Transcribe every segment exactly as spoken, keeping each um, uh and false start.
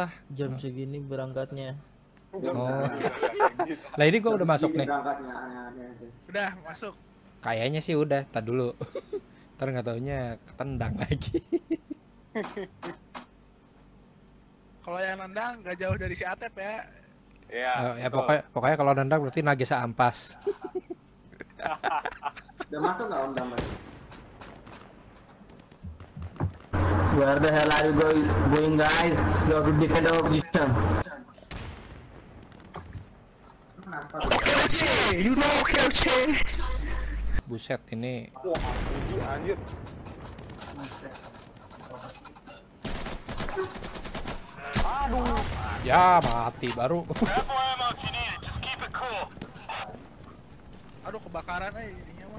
lah jam segini berangkatnya. Jam oh. Lah ini gua udah masuk nih. Udah masuk. Kayaknya sih udah, tar dulu. Ntar nggak taunya ketendang lagi. Kalau yang nendang nggak jauh dari si Atep ya. Ya, oh, ya pokoknya, pokoknya kalau nendang berarti Nagisa ampas. Udah masuk nggak Om Damar? Where the hell are you going, going guys? You have to defend our position. K L C, you know K L C. Buset ini. Wah, ini anjir. Aduh. Ya mati baru. Aduh kebakaran aja ininya mah.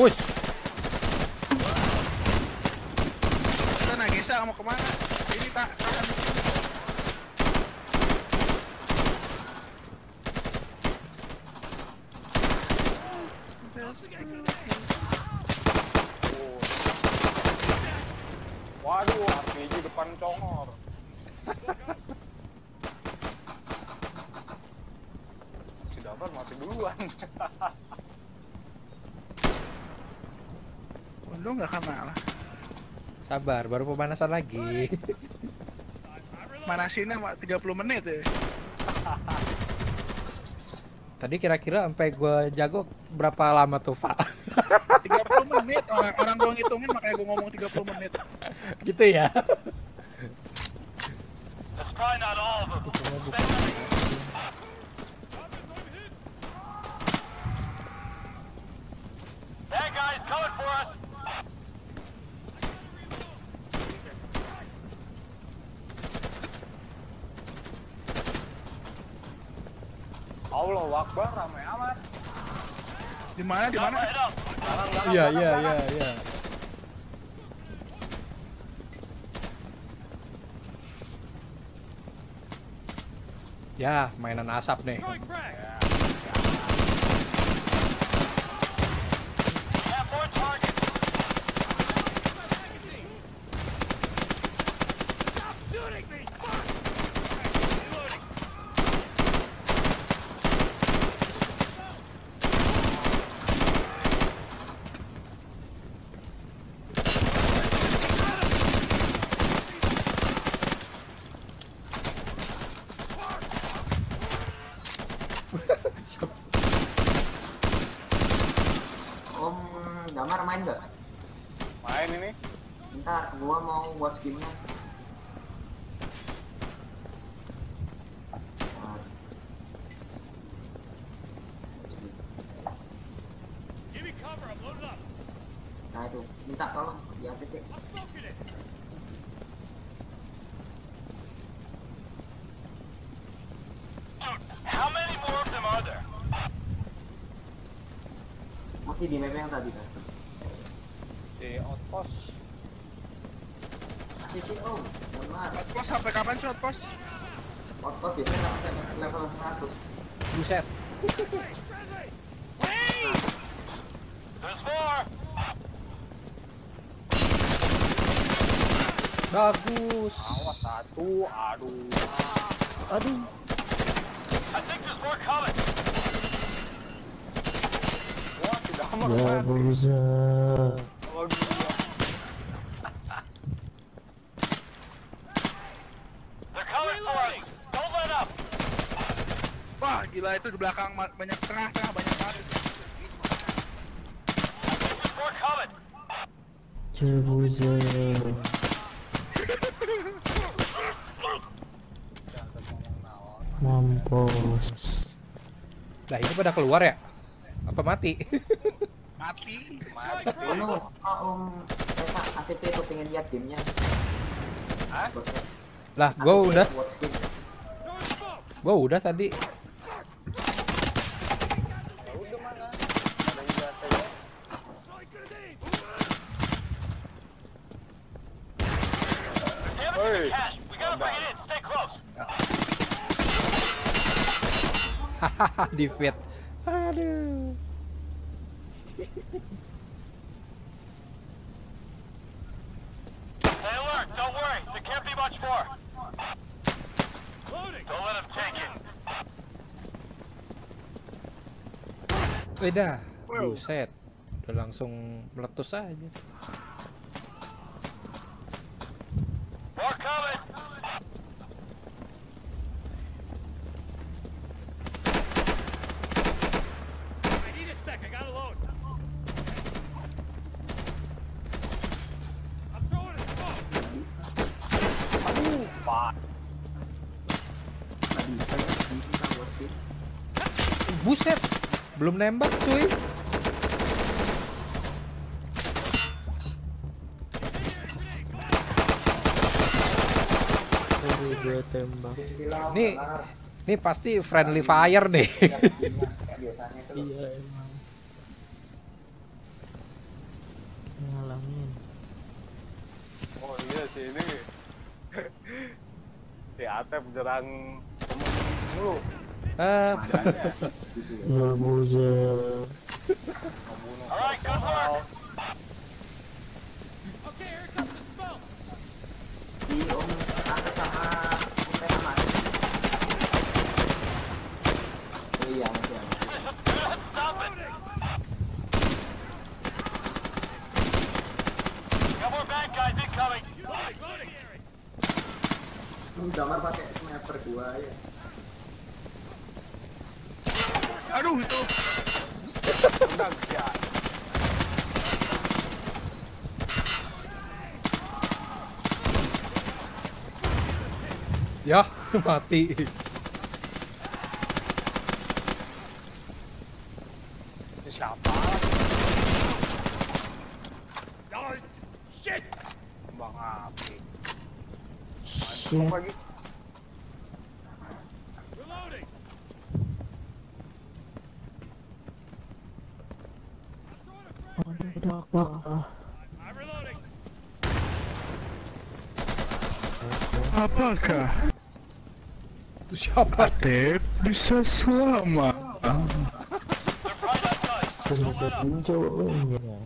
Push. Kita Nagisa mau kemana? Ini tak tahan. Waduh, R P G depan congor. Si Dabar mati duluan. Lu nggak akan malah. Sabar, baru pemanasan lagi. Manasinnya tiga puluh menit ya. Tadi kira-kira sampai gua jago berapa lama tuh, Pak? tiga puluh menit, orang orang gua ngitungin makanya gua ngomong tiga puluh menit. Gitu ya. That guy's coming for us. Allah Akbar, ramai amat. Di mana? Di mana? Iya, iya, iya, iya. Ya, mainan asap nih. Om Damar main nggak? Main ini. Bentar, gua mau watch game-nya. Nah itu, minta tolong di A C C. Masih di map yang tadi kan? Di outpost. Masih C O, benar. Outpost sampai kapan sih outpost? Outpost biasanya level seratus. Buset. Bagus. Awas satu, aduh. Aduh. I think there's more coming. Wah, tidak aman. They're coming for us. Don't let up. Wah, gila itu di belakang banyak terah, tengah banyak banget. There's more coming. Cebuza. Mampus. Nah ini pada keluar ya? Apa mati? Mati. Mati. Om, Om, A C C tuh pengen lihat gamenya. Hah? Lah, gua udah. Gua udah tadi. Hey. Cash, we gotta bring it in. Stay close. Hahaha, defeat. Aduh. Stay alert. Don't worry. There can't be much more. Loading. Don't let him take it. Udah. Buset. Udah langsung meletus aja. More coming. I need a sec. I gotta load. I'm throwing a smoke. Aduh, Pak. Buset. Belum nembak, cuy. Tembak. Nih, nih pasti friendly fire nih. Iya emang. Ngalamin. Oh iya sih ini. Si Atep menyerang dulu. Eh. Ngebunuh. Alright, good work. Okay, here comes the smoke. Iya, iya. Gambar pakai sniper dua ya. Aduh itu. Ya, mati. Siapa? Oh, shit. Bang api. Lagi. Reloading. I'm reloading. Apakah itu siapa? Atep bisa selamat. Ini cowok ini ya.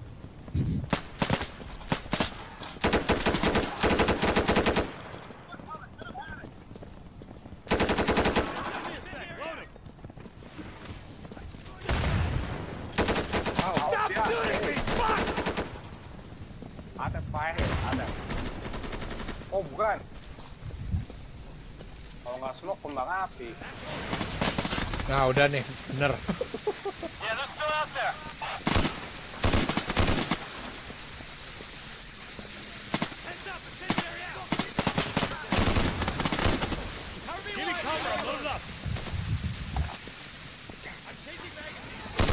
Ada fire, ada. Oh bukan. Kalau nggak slow kembang api. Nah udah nih, bener. Yeah, let's go out there. Heads up, it's in there now. Cover me, give me cover. I'm loaded up. I'm taking magazines.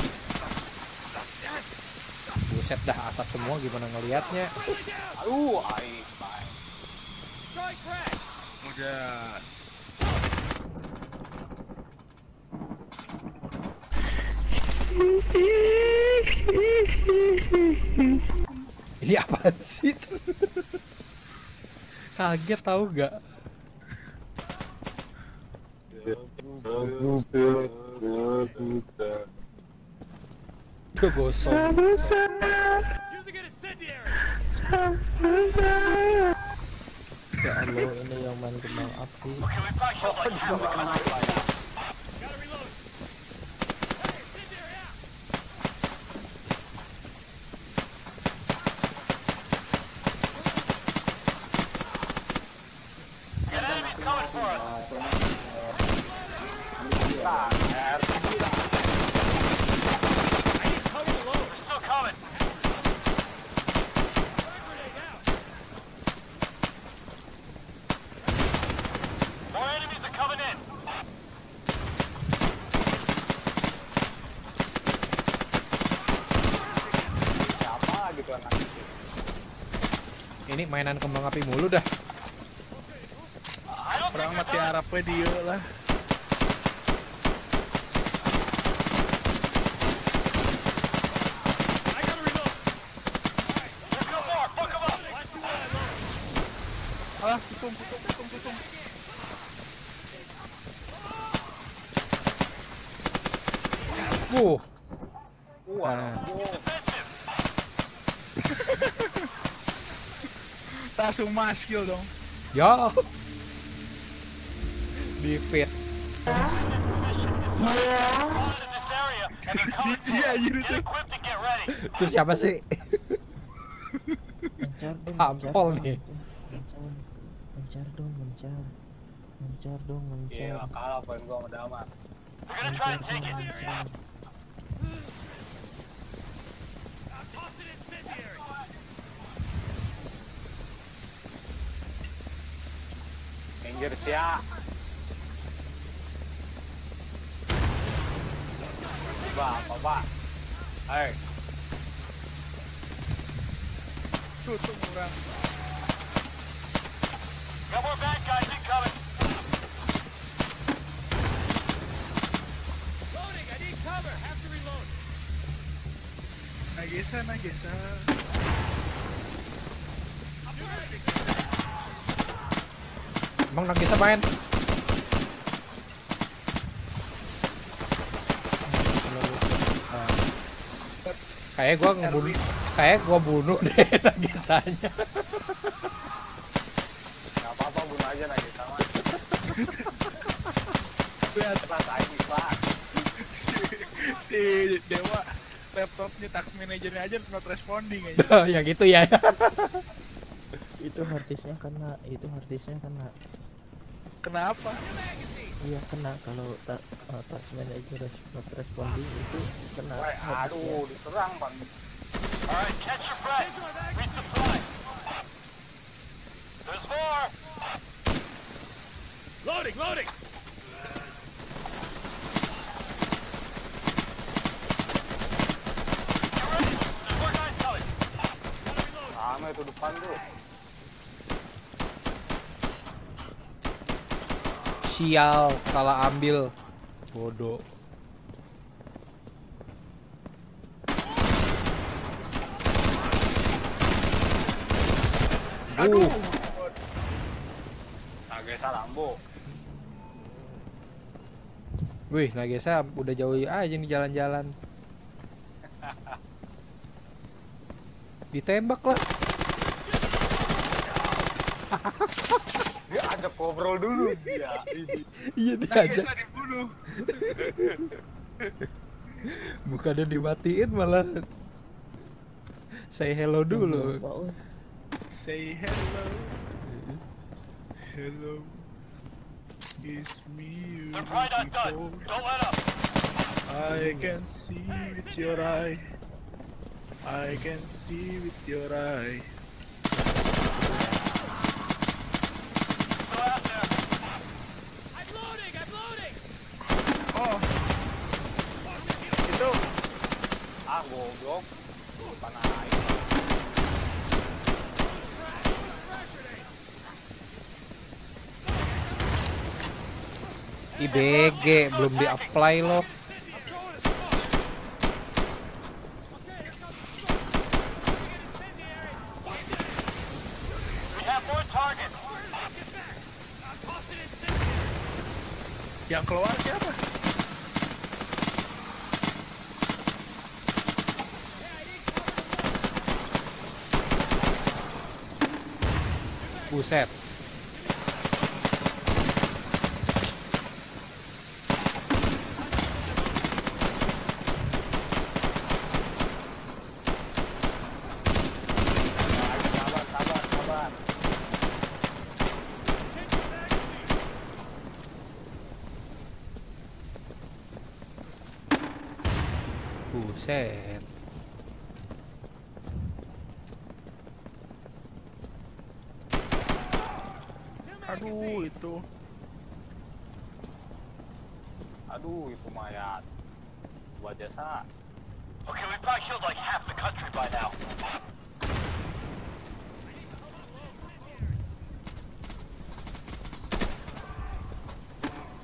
Buset dah asap semua, gimana ngelihatnya? Aduh, ai. Udah. Ini apaan sih? Kaget tahu gak? Kebosong. Ya Allah, ini yang main kembang api. Ini mainan kembang api mulu dah. Perang mati harapnya dia lah. Alah, putung, putung, putung, putung. Wow. Wow. Nah. Tá sumar skill dong. Ya. Di fit. Itu siapa sih? Ampol nih. Mencar dong, mencar. Mencar dong, mencar. Iya, kalah poin gua sama Dama. Mencar dong, mencar. Minggir siap. Bah, bah, bah. Hei. Tutup murah. Got more bad guys incoming. Loading, I need cover. Have to reload. Nagisa, nagisa. Bang, nagisa main. Kayak gua ngebunuh, kayak gua bunuh deh nagisanya. Aja lagi sama. Udah telat lagi pak. Si Dewa laptopnya task manajernya aja not responding aja. Ya gitu ya. Itu harddisknya kena, itu harddisknya kena. Kenapa? Iya kena kalau tak uh, task manajer not responding itu kena. Wey, aduh diserang bang. Alright, catch your breath. Reach the fly. There's more. Loading, loading. Ramai itu depan tuh. Sial, salah ambil. Bodoh. Aduh. Agak salah ambo. Wih, Nagisa udah jauh aja nih jalan-jalan. Ditembak lah. Dia ajak ngobrol dulu. Iya, iya dia ajak. Nagisa dibunuh. Bukannya dimatiin malah. Say hello dulu. Say hello. Hello. It's me. They're right on done. Don't let up. I can see with your eye. I can see with your eye. They're out there. I'm loading. I'm loading. Oh. Itu. Ah, goblok. Panah. I B G belum di-apply loh. Yang keluar siapa? Buset. Buset. Aduh itu. Aduh itu mayat. Buat jasa. Okay, we probably killed like half the country by now.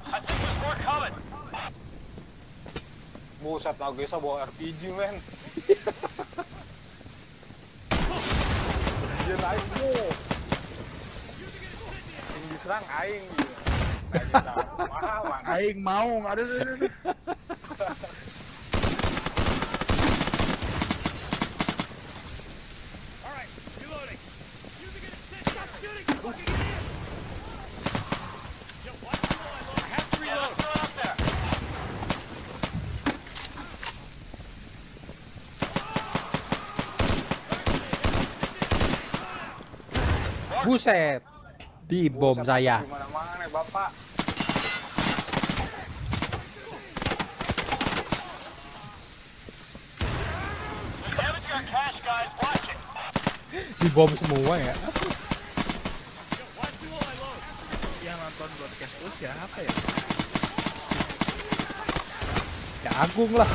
I think there's more coming. Buset, Nagisa bawa R P G, men. Dia naik, bro. serang aing. Aing mau, aduh, aduh, aduh. Buset, di bom oh, saya. Dimana-mana, Bapak. Di bom semua ya. Yang nonton broadcast itu siapa ya? Ya Agung lah.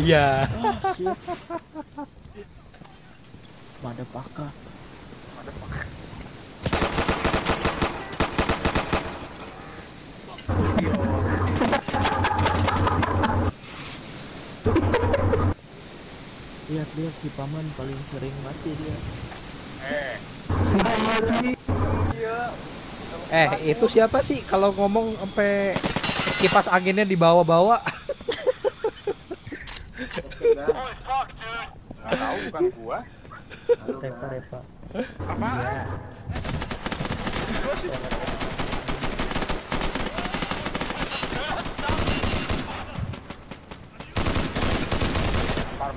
Iya. Yeah. Oh, Madepaka. Madepaka. Lihat-lihat si paman paling sering mati dia. Eh. Eh, itu siapa sih kalau ngomong sampai kipas anginnya dibawa-bawa? Enggak tahu bukan gua. Repa-repa. Apaan? Gua sih.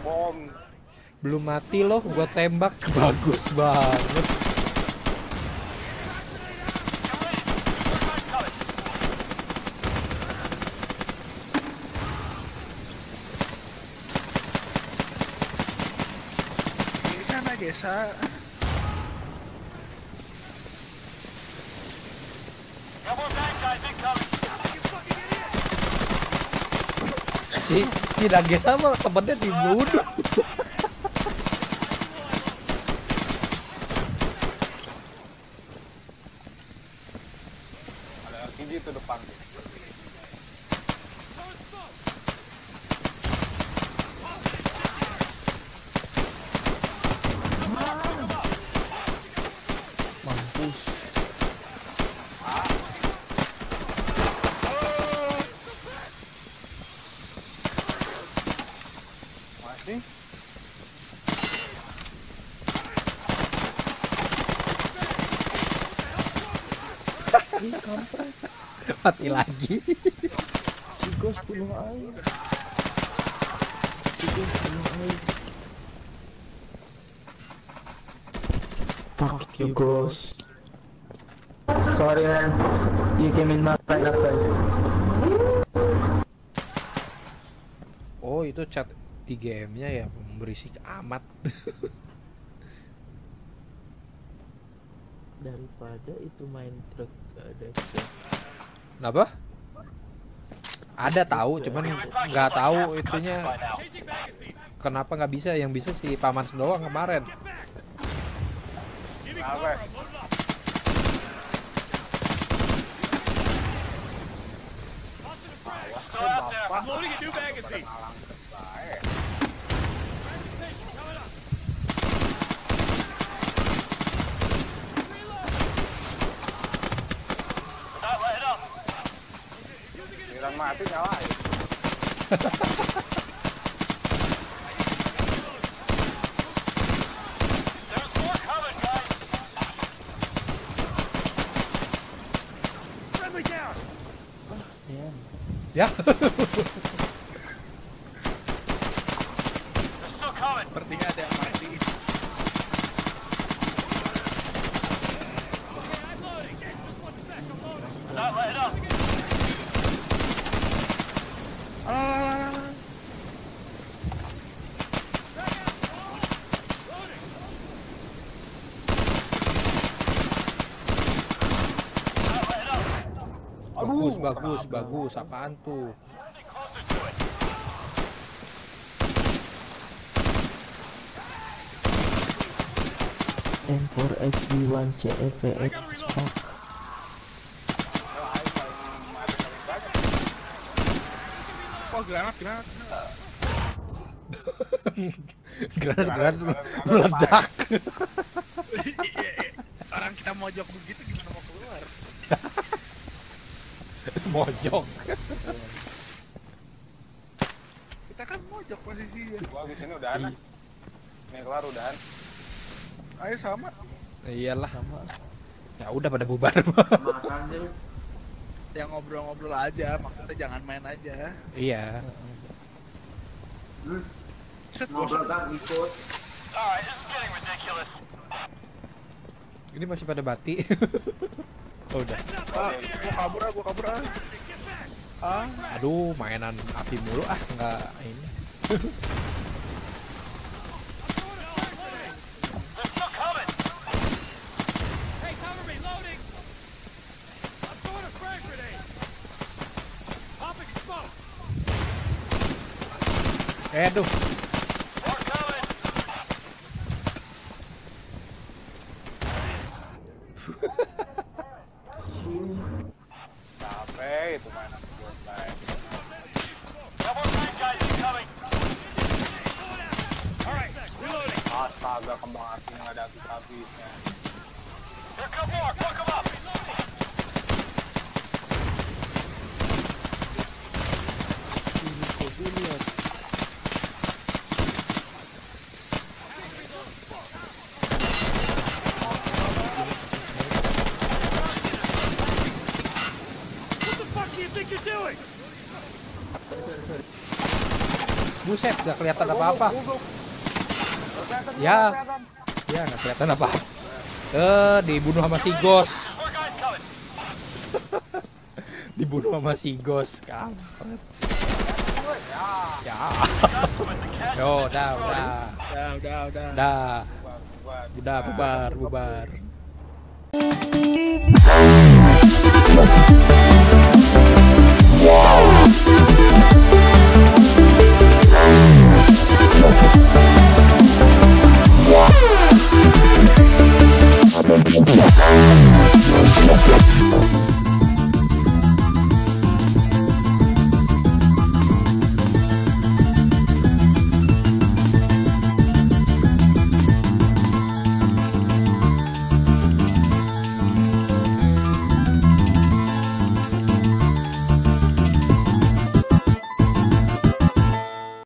Bom. Belum mati loh, gua tembak. Bagus banget. Di sana desa. Si, si Dagesa mah temennya dibunuh. Ada R P G itu depan. Mati lagi. Tiga sepuluh air. Tiga sepuluh air. Fuck you ghost. Sorry man, you came in my right after. Oh itu chat di gamenya ya berisik amat. Daripada itu main truk ada chat. Kenapa? Ada tahu, cuman nggak tahu itunya. Kenapa nggak bisa? Yang bisa si Paman doang kemarin. Kenapa? Mati nyala ya. Ya. Sepertinya ada yang mati. Bagus, bagus, bagus. Apaan tuh? M four X B one C F X. Oh, granat, granat. Granat, granat meledak. Orang kita mojok begitu gimana mau keluar? mojok. Kita kan mojok posisinya. Gua di sini udahan. Nih kelar udahan. Ayo sama. Iyalah sama. Ya udah pada bubar. Makanya yang ngobrol-ngobrol aja, maksudnya jangan main aja. Iya. Hmm. Ngobrol tak ikut. Alright, this is getting ridiculous. Ini masih pada bati. Oh, udah. Ah, gua kabur ah, gua kabur ah. Ah, aduh, mainan api mulu ah, enggak ini. Eh, aduh. Buset, gak kelihatan apa-apa. Ya, ya gak kelihatan apa. Eh, dibunuh sama si Gos. Dibunuh sama si Gos, kan? Ya. Yo, udah, udah, udah, udah, udah, udah, udah, bubar, bubar. Wow.